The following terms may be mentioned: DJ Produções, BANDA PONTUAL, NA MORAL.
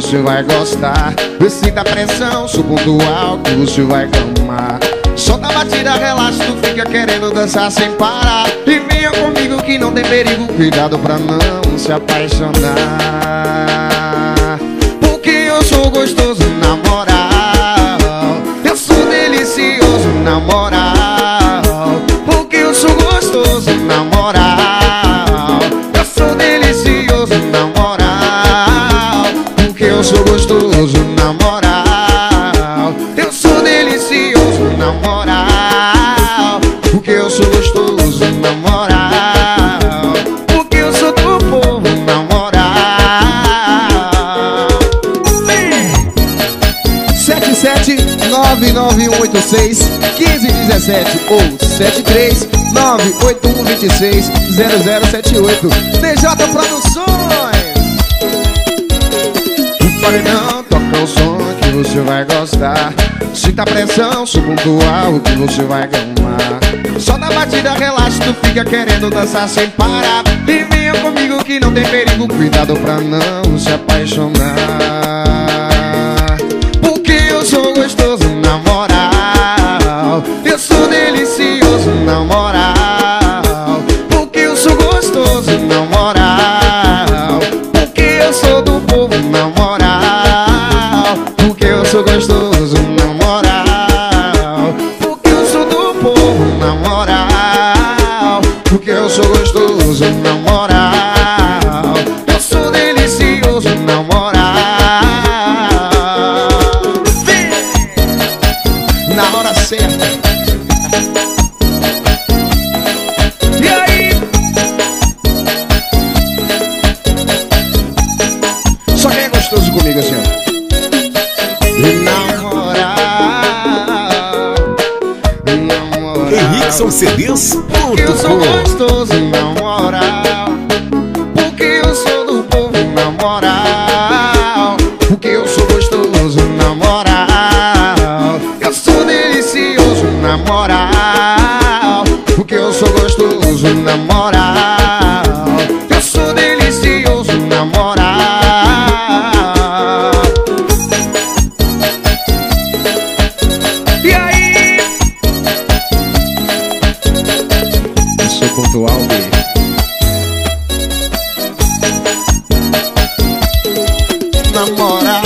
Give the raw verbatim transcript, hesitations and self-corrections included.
você vai gostar. Desce da pressão, supondo algo que você vai clamar. Solta a batida, relaxa, tu fica querendo dançar sem parar. E venha comigo que não tem perigo, cuidado pra não se apaixonar. Porque eu sou gostoso na moral, eu sou delicioso na moral. Porque eu sou gostoso na moral, eu sou delicioso na moral. Porque eu sou gostoso na moral, eu sou delicioso na moral. Porque eu sou gostoso na moral, porque eu sou do povo na moral. Sete sete nove nove um oito seis um cinco um sete ou sete três nove oito um dois seis zero zero sete oito. D J Produções. O paredão toca o som que você vai gostar. Sinta a pressão, sou pontual que você vai gamar. Só na batida relaxa, tu fica querendo dançar sem parar. E venha comigo que não tem perigo, cuidado pra não se apaixonar. Porque eu sou gostoso na moral, eu sou delicioso na moral. Porque eu sou gostoso na moral, porque eu sou do povo na moral. Porque eu sou gostoso na moral, porque eu sou do povo na moral. Porque eu sou gostoso na moral, eu sou delicioso na moral. Vem na hora certa. E aí? Só quem é gostoso comigo assim, ó. São C Ds. Porque eu sou gostoso na moral, porque eu sou do povo na moral, porque eu sou gostoso na moral, eu sou delicioso na moral, porque eu sou gostoso na moral, eu sou delicioso na moral. E aí? Pontual de namorar.